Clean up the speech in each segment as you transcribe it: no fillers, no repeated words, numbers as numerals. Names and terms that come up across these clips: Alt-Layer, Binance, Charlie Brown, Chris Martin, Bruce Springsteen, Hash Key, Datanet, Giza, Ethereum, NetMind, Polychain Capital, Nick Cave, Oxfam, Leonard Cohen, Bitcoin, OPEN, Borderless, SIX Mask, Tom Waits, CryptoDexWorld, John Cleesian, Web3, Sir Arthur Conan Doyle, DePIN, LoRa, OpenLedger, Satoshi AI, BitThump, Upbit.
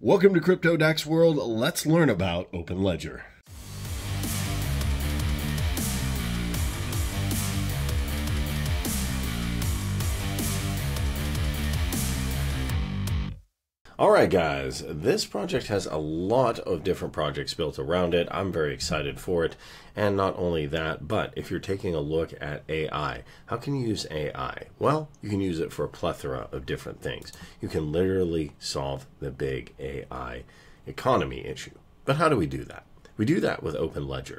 Welcome to CryptoDexWorld. Let's learn about OpenLedger. Alright guys, this project has a lot of different projects built around it. I'm very excited for it. And not only that, but if you're taking a look at AI, how can you use AI? Well, you can use it for a plethora of different things. You can literally solve the big AI economy issue. But how do we do that? We do that with OpenLedger,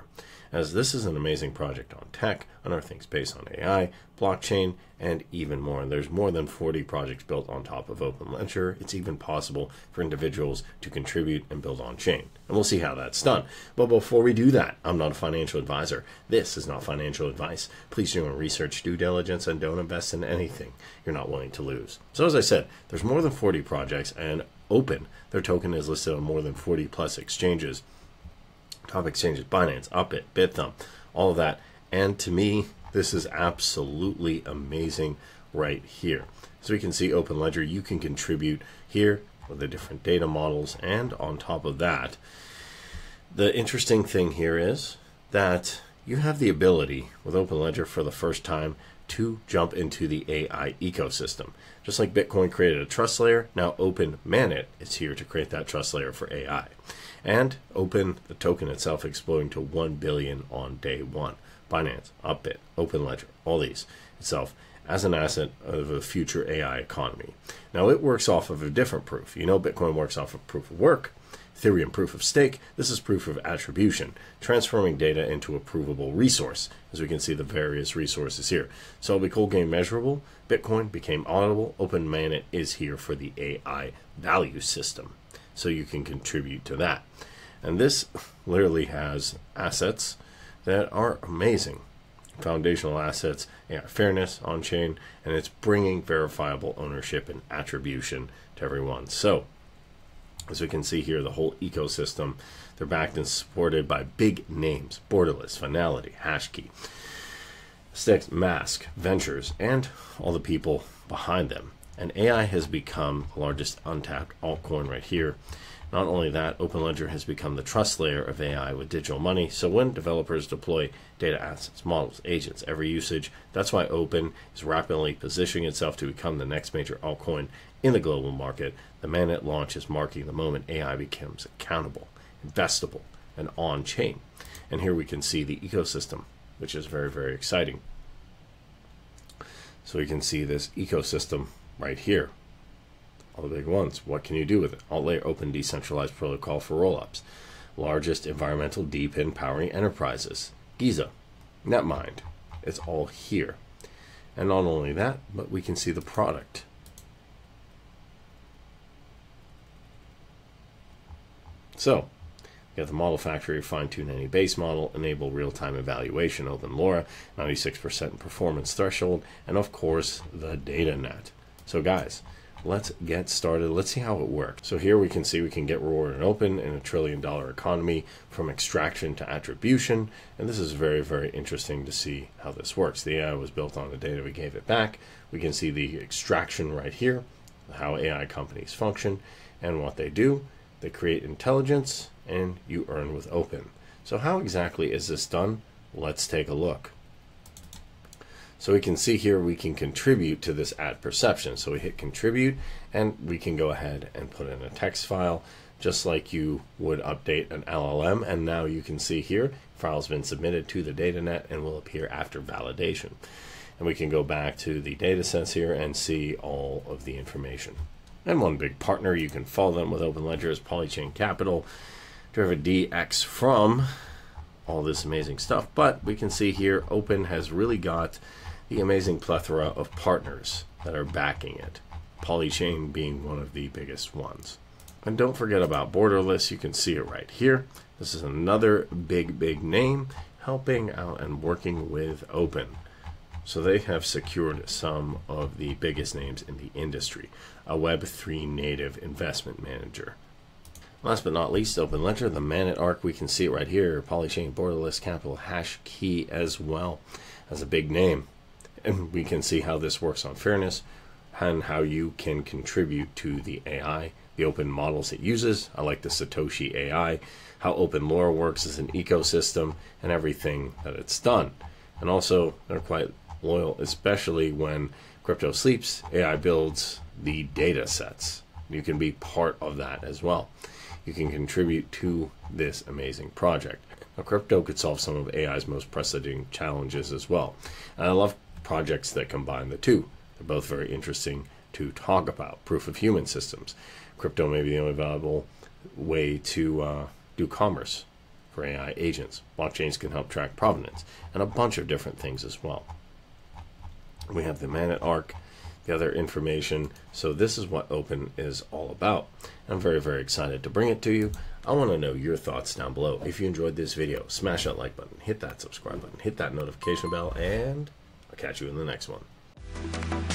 as this is an amazing project on tech, on our things based on AI, blockchain, and even more. And there's more than 40 projects built on top of OpenLedger. It's even possible for individuals to contribute and build on chain. And we'll see how that's done. But before we do that, I'm not a financial advisor. This is not financial advice. Please do your own research, due diligence, and don't invest in anything you're not willing to lose. So as I said, there's more than 40 projects, and OPEN, their token is listed on more than 40 plus exchanges. Top exchanges, Binance, Upbit, BitThump, all of that. And to me, this is absolutely amazing right here. So you can see OpenLedger, you can contribute here with the different data models. And on top of that, the interesting thing here is that you have the ability with OpenLedger for the first time to jump into the AI ecosystem. Just like Bitcoin created a trust layer, now OpenManet is here to create that trust layer for AI. And Open, the token itself, exploding to 1 billion on day one. Binance, Upbit, OpenLedger, all these itself as an asset of a future AI economy. Now it works off of a different proof. You know, Bitcoin works off of proof of work, Ethereum proof of stake. This is proof of attribution, transforming data into a provable resource, as we can see the various resources here. So the cold game measurable, Bitcoin became auditable, OpenManet is here for the AI value system. So you can contribute to that. And this literally has assets that are amazing. Foundational assets, fairness on chain, and it's bringing verifiable ownership and attribution to everyone. So as we can see here, the whole ecosystem, they're backed and supported by big names, Borderless, Finality, Hash Key, SIX Mask, Ventures, and all the people behind them. And AI has become the largest untapped altcoin right here. Not only that, OpenLedger has become the trust layer of AI with digital money. So when developers deploy data assets, models, agents, every usage, that's why Open is rapidly positioning itself to become the next major altcoin in the global market. The Manet launch is marking the moment AI becomes accountable, investable, and on-chain. And here we can see the ecosystem, which is very, very exciting. So we can see this ecosystem right here, all the big ones. What can you do with it? Alt-Layer, open decentralized protocol for rollups, largest environmental DePIN powering enterprises, Giza, NetMind. It's all here. And not only that, but we can see the product. So you got the model factory, fine-tune any base model, enable real-time evaluation, open LoRa, 96% performance threshold, and of course the Datanet. So guys, let's get started. Let's see how it works. So here we can see we can get rewarded and open in a trillion-dollar economy from extraction to attribution. And this is very, very interesting to see how this works. The AI was built on the data we gave it back. We can see the extraction right here, how AI companies function and what they do. They create intelligence and you earn with Open. So how exactly is this done? Let's take a look. So we can see here we can contribute to this ad perception. So we hit contribute and we can go ahead and put in a text file just like you would update an LLM. And now you can see here, file's been submitted to the Datanet and will appear after validation. And we can go back to the data sets here and see all of the information. And one big partner, you can follow them with OpenLedger, is Polychain Capital, driven DX from all this amazing stuff. But we can see here, Open has really got the amazing plethora of partners that are backing it, Polychain being one of the biggest ones. And don't forget about Borderless. You can see it right here. This is another big name helping out and working with Open. So they have secured some of the biggest names in the industry, a Web3 native investment manager. Last but not least, OpenLedger, the Manet arc, we can see it right here, Polychain, Borderless, Capital, Hash Key as well, as a big name. And we can see how this works on fairness and how you can contribute to the AI, the open models it uses. I like the Satoshi AI, how OpenLore works as an ecosystem, and everything that it's done. And also, they're quite loyal, especially when crypto sleeps, AI builds the data sets. You can be part of that as well. You can contribute to this amazing project. Now, crypto could solve some of AI's most pressing challenges as well. And I love projects that combine the two. They're both very interesting to talk about. Proof of human systems. Crypto may be the only valuable way to do commerce for AI agents. Blockchains can help track provenance and a bunch of different things as well. We have the Manet Arc, the other information. So this is what Open is all about. I'm very, very excited to bring it to you. I want to know your thoughts down below. If you enjoyed this video, smash that like button, hit that subscribe button, hit that notification bell, and I'll catch you in the next one.